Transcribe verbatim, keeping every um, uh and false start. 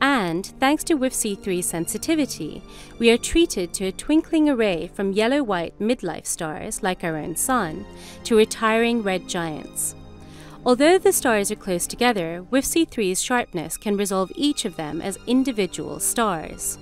And thanks to W I F C three sensitivity, we are treated to a twinkling array from yellow-white midlife stars, like our own sun, to retiring red giants. Although the stars are close together, W I F C three's sharpness can resolve each of them as individual stars.